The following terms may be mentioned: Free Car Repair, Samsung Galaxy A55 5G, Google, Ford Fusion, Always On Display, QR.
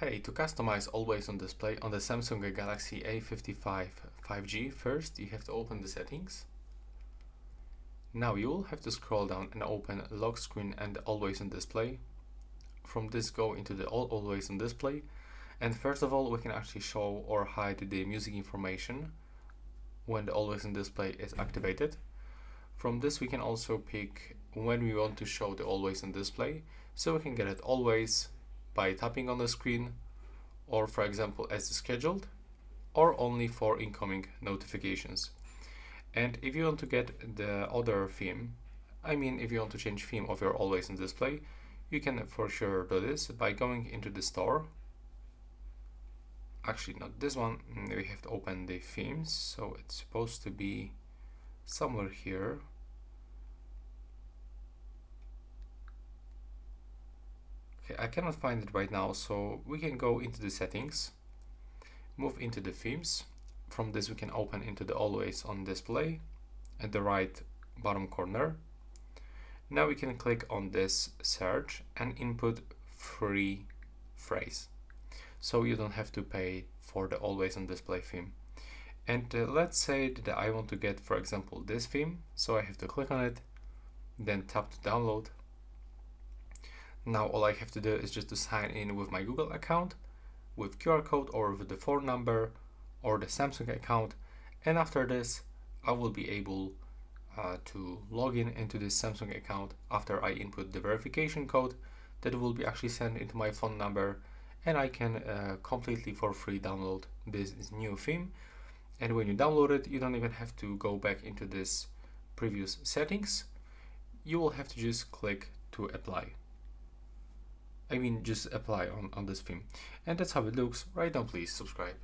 Hey, to customize always on display on the Samsung Galaxy A55 5G, first you have to open the settings. Now you will have to scroll down and open lock screen and always on display. From this go into the always on display, and first of all we can actually show or hide the music information when the always on display is activated. From this we can also pick when we want to show the always on display, so we can get it always by tapping on the screen, or for example as scheduled, or only for incoming notifications. And if you want to get the other theme, if you want to change theme of your always on display, you can for sure do this by going into the store. Actually not this one, we have to open the themes, so it's supposed to be somewhere here. Okay, I cannot find it right now, so we can go into the settings, move into the themes. From this we can open into the always on display at the right bottom corner. Now we can click on this search and input free phrase, so you don't have to pay for the always on display theme. And let's say that I want to get, for example, this theme, so I have to click on it, then tap to download. Now all I have to do is just to sign in with my Google account, with QR code or with the phone number or the Samsung account, and after this I will be able to log in into this Samsung account after I input the verification code that will be actually sent into my phone number, and I can completely for free download this new theme. And when you download it, you don't even have to go back into this previous settings. You will have to just click to apply. Just apply on this theme. And that's how it looks. Right now, please subscribe.